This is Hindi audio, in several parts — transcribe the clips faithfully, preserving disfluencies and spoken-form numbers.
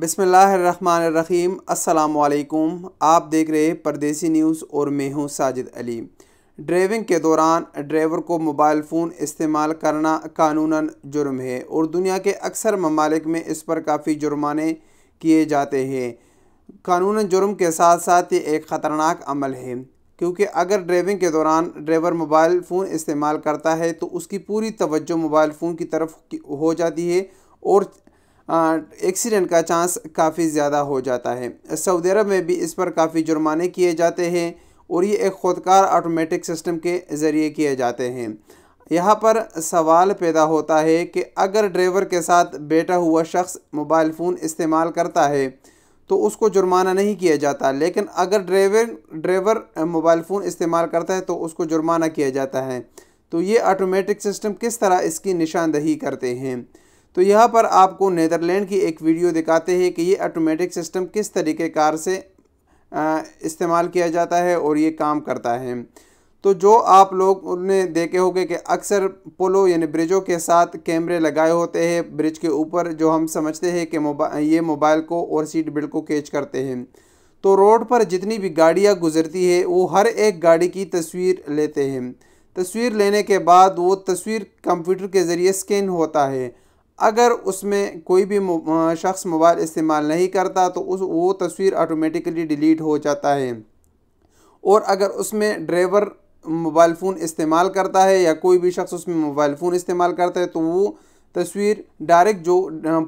बिस्मिल्लाहिर्रहमानिर्रहीम। अस्सलाम वालेकुम। आप देख रहे हैं पर्देसी न्यूज़ और मैं हूँ साजिद अली। ड्राइविंग के दौरान ड्राइवर को मोबाइल फ़ोन इस्तेमाल करना कानूनन जुर्म है और दुनिया के अक्सर ममालिक में इस पर काफ़ी जुर्माने किए जाते हैं। कानूनन जुर्म के साथ साथ ये एक ख़तरनाक अमल है, क्योंकि अगर ड्राइविंग के दौरान ड्राइवर मोबाइल फ़ोन इस्तेमाल करता है तो उसकी पूरी तवज्जो मोबाइल फ़ोन की तरफ हो जाती है और एक्सीडेंट का चांस काफ़ी ज़्यादा हो जाता है। सऊदी अरब में भी इस पर काफ़ी जुर्माने किए जाते हैं और ये एक ख़ुदकार ऑटोमेटिक सिस्टम के ज़रिए किए जाते हैं। यहाँ पर सवाल पैदा होता है कि अगर ड्राइवर के साथ बैठा हुआ शख्स मोबाइल फ़ोन इस्तेमाल करता है तो उसको जुर्माना नहीं किया जाता, लेकिन अगर ड्राइवर ड्राइवर मोबाइल फ़ोन इस्तेमाल करता है तो उसको जुर्माना किया जाता है। तो ये ऑटोमेटिक सिस्टम किस तरह इसकी निशानदही करते हैं, तो यहाँ पर आपको नीदरलैंड की एक वीडियो दिखाते हैं कि ये ऑटोमेटिक सिस्टम किस तरीक़ेकार से इस्तेमाल किया जाता है और ये काम करता है। तो जो आप लोग उन्होंने देखे होंगे कि अक्सर पुलों यानी ब्रिजों के साथ कैमरे लगाए होते हैं ब्रिज के ऊपर, जो हम समझते हैं कि मोबाइल ये मोबाइल को और सीट बेल्ट को कैच करते हैं। तो रोड पर जितनी भी गाड़ियाँ गुजरती है वो हर एक गाड़ी की तस्वीर लेते हैं। तस्वीर लेने के बाद वो तस्वीर कंप्यूटर के ज़रिए स्कैन होता है। अगर उसमें कोई भी शख्स मोबाइल इस्तेमाल नहीं करता तो उस वो तस्वीर ऑटोमेटिकली डिलीट हो जाता है। और अगर उसमें ड्राइवर मोबाइल फ़ोन इस्तेमाल करता है या कोई भी शख्स उसमें मोबाइल फ़ोन इस्तेमाल करता है तो वो तस्वीर डायरेक्ट जो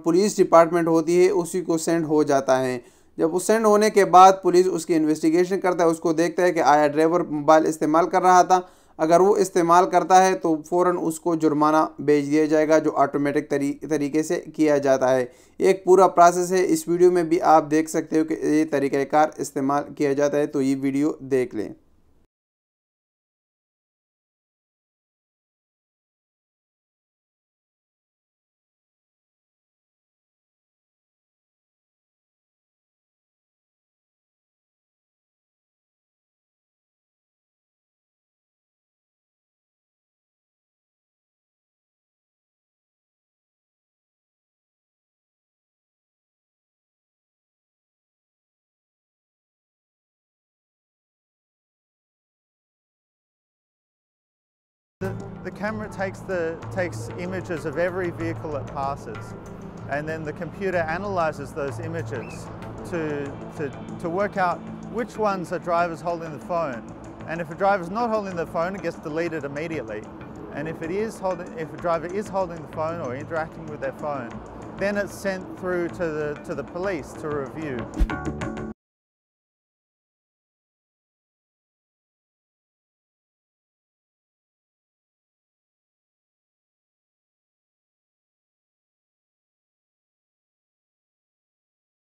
पुलिस डिपार्टमेंट होती है उसी को सेंड हो जाता है। जब वो सेंड होने के बाद पुलिस उसकी इन्वेस्टिगेशन करता है, उसको देखता है कि आया ड्राइवर मोबाइल इस्तेमाल कर रहा था। अगर वो इस्तेमाल करता है तो फ़ौरन उसको जुर्माना भेज दिया जाएगा, जो ऑटोमेटिक तरी, तरीके से किया जाता है। एक पूरा प्रोसेस है, इस वीडियो में भी आप देख सकते हो कि ये तरीक़ाकार इस्तेमाल किया जाता है। तो ये वीडियो देख लें। The, the camera takes, the, takes images of every vehicle that passes, and then the computer analyses those images to, to, to work out which ones are drivers holding the phone. And if a driver's not holding the phone, it gets deleted immediately. And if, it is holding, if a driver is holding the phone or interacting with their phone, then it's sent through to the, to the police to review.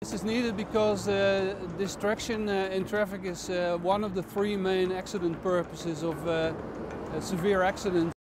This is needed because uh, distraction uh, in traffic is uh, one of the three main accident purposes of uh, a severe accident.